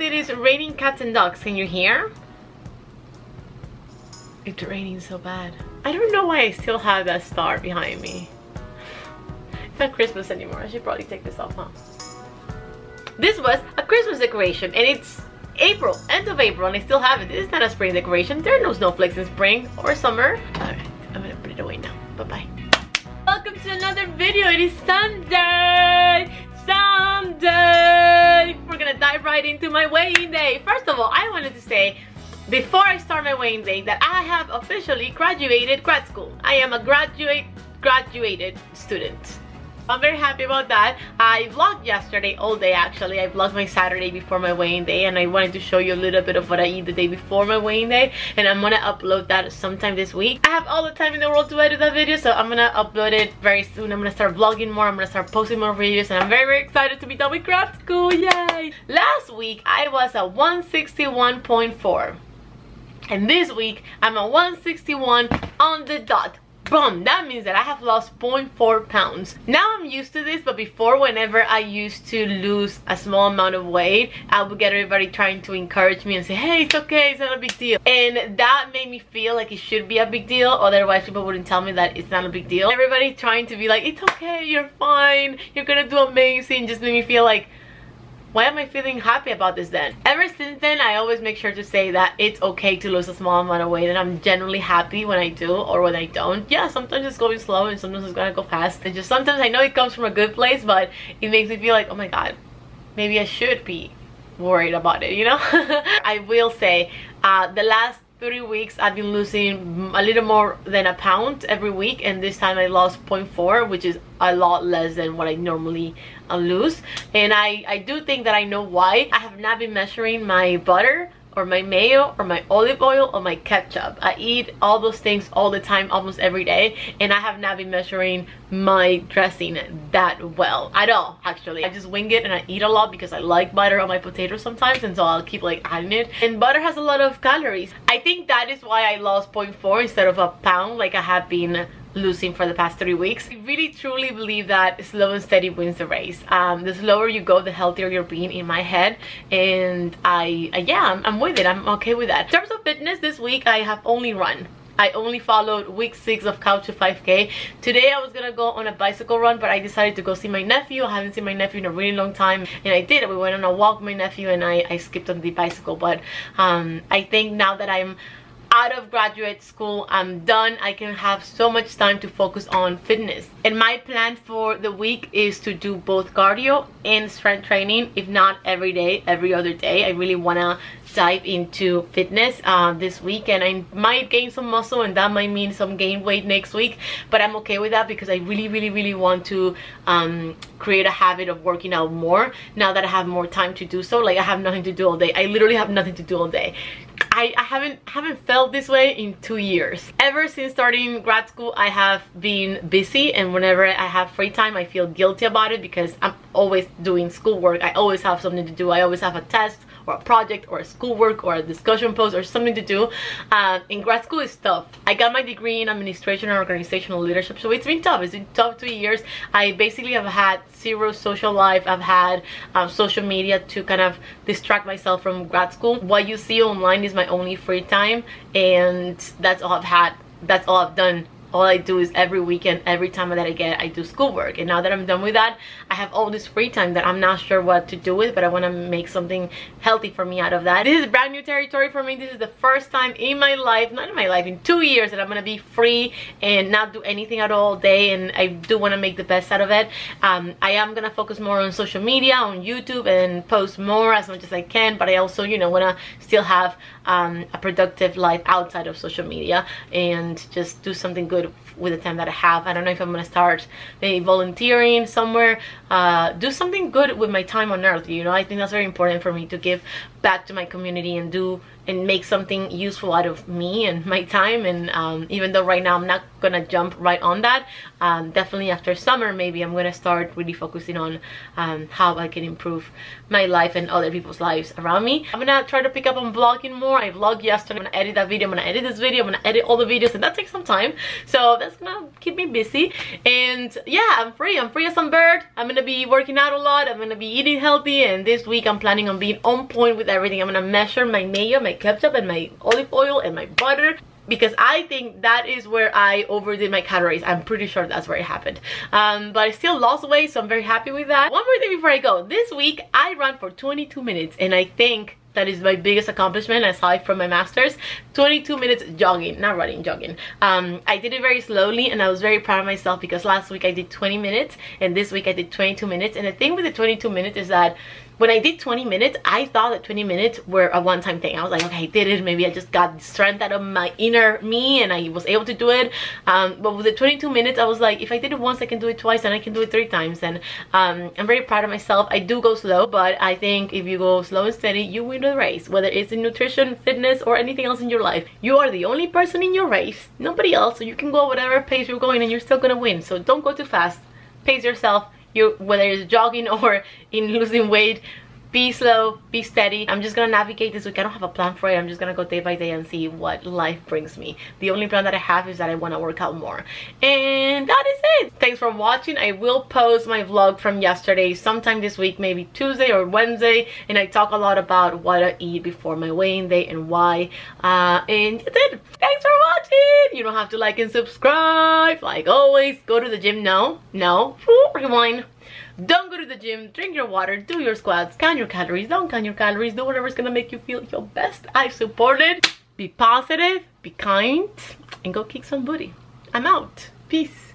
it is raining cats and dogs. Can you hear? It's raining so bad. I don't know why I still have that star behind me. It's not Christmas anymore. I should probably take this off, huh? This was a Christmas decoration, and it's April, end of April, and I still have it. This is not a spring decoration. There are no snowflakes in spring or summer. Alright, I'm gonna put it away now. Bye-bye. Welcome to another video. It is Sunday! Sunday! We're gonna dive right into my wedding day. First of all, I wanted to say, before I start my wedding day, that I have officially graduated grad school. I am a graduated student. I'm very happy about that. I vlogged yesterday all day actually. I vlogged my Saturday before my wedding day, and I wanted to show you a little bit of what I eat the day before my wedding day, and I'm gonna upload that sometime this week. I have all the time in the world to edit that video, so I'm gonna upload it very soon. I'm gonna start vlogging more, I'm gonna start posting more videos, and I'm very, very excited to be done with grad school, yay! Last week I was at 161.4. And this week, I'm at 161 on the dot. Boom! That means that I have lost 0.4 pounds. Now I'm used to this, but before, whenever I used to lose a small amount of weight, I would get everybody trying to encourage me and say, hey, it's okay, it's not a big deal. And that made me feel like it should be a big deal, otherwise people wouldn't tell me that it's not a big deal. Everybody trying to be like, it's okay, you're fine, you're gonna do amazing, just made me feel like, why am I feeling happy about this then? Ever since then, I always make sure to say that it's okay to lose a small amount of weight, and I'm generally happy when I do or when I don't. Yeah, sometimes it's going slow and sometimes it's gonna go fast. And just sometimes I know it comes from a good place, but it makes me feel like, oh my god, maybe I should be worried about it, you know? I will say, the last 3 weeks I've been losing a little more than a pound every week, and this time I lost 0.4, which is a lot less than what I normally lose. And I do think that I know why. I have not been measuring my butter or my mayo or my olive oil or my ketchup. I eat all those things all the time, almost every day, and I have not been measuring my dressing that well at all. Actually, I just wing it, and I eat a lot because I like butter on my potatoes sometimes, and so I'll keep like adding it, and butter has a lot of calories. I think that is why I lost 0.4 instead of a pound like I have been losing for the past 3 weeks. I really truly believe that slow and steady wins the race. The slower you go, the healthier you're being in my head, and I'm with it. I'm okay with that. In terms of fitness, this week I have only run. I only followed week 6 of Couch to 5K. Today I was gonna go on a bicycle run, but I decided to go see my nephew. I haven't seen my nephew in a really long time, and I did. We went on a walk with my nephew, and I skipped on the bicycle. But I think now that I'm out of graduate school, I'm done, I can have so much time to focus on fitness. And my plan for the week is to do both cardio and strength training, if not every day, every other day. I really wanna dive into fitness this week, and I might gain some muscle, and that might mean some gain weight next week, but I'm okay with that because I really want to create a habit of working out more now that I have more time to do so. Like, I have nothing to do all day. I literally have nothing to do all day. I haven't felt this way in 2 years. Ever since starting grad school, I have been busy, and whenever I have free time, I feel guilty about it because I'm always doing schoolwork. I always have something to do. I always have a test or a project or a schoolwork or a discussion post or something to do. In grad school is tough. I got my degree in administration and organizational leadership, so it's been tough. It's been tough 2 years. I basically have had zero social life. I've had social media to kind of distract myself from grad school. What you see online is my only free time, and that's all I've had. That's all I've done. All I do is every weekend, every time that I get, I do schoolwork. And now that I'm done with that, I have all this free time that I'm not sure what to do with, but I want to make something healthy for me out of that. This is brand new territory for me. This is the first time in my life, not in my life, in 2 years that I'm going to be free and not do anything at all day, and I do want to make the best out of it. I am going to focus more on social media, on YouTube, and post more as much as I can, but I also, you know, want to still have a productive life outside of social media and just do something good with the time that I have. I don't know if I'm gonna start maybe volunteering somewhere, do something good with my time on earth, you know. I think that's very important for me to give back to my community and make something useful out of me and my time. And even though right now I'm not gonna jump right on that. Definitely after summer, maybe I'm gonna start really focusing on how I can improve my life and other people's lives around me. I'm gonna try to pick up on vlogging more. I vlogged yesterday. I'm gonna edit that video, I'm gonna edit this video, I'm gonna edit all the videos, and that takes some time, so that's gonna keep me busy. And yeah, I'm free as some bird. I'm gonna be working out a lot, I'm gonna be eating healthy, and this week I'm planning on being on point with everything. I'm gonna measure my mayo, my ketchup, and my olive oil, and my butter, because I think that is where I overdid my calories. I'm pretty sure that's where it happened. But I still lost weight, so I'm very happy with that. One more thing before I go. This week, I ran for 22 minutes, and I think that is my biggest accomplishment aside from my master's. 22 minutes jogging, not running, jogging. I did it very slowly, and I was very proud of myself because last week I did 20 minutes, and this week I did 22 minutes. And the thing with the 22 minutes is that when I did 20 minutes, I thought that 20 minutes were a one-time thing. I was like, okay, I did it. Maybe I just got strength out of my inner me and I was able to do it. But with the 22 minutes, I was like, if I did it once, I can do it twice, and I can do it 3 times. And I'm very proud of myself. I do go slow, but I think if you go slow and steady, you win the race. Whether it's in nutrition, fitness, or anything else in your life, you are the only person in your race, nobody else. So you can go whatever pace you're going and you're still gonna win. So don't go too fast. Pace yourself. You, whether it's jogging or in losing weight, be slow, be steady. I'm just gonna navigate this week. I don't have a plan for it. I'm just gonna go day by day and see what life brings me. The only plan that I have is that I want to work out more, and that is it. Thanks for watching. I will post my vlog from yesterday sometime this week, maybe Tuesday or Wednesday, and I talk a lot about what I eat before my weighing day and why, and that's it. Thanks for watching. You don't have to like and subscribe. Like always, go to the gym. No, rewind. Don't go to the gym, drink your water, do your squats, count your calories, don't count your calories, do whatever's gonna make you feel your best. I support it. Be positive, be kind, and go kick some booty. I'm out. Peace.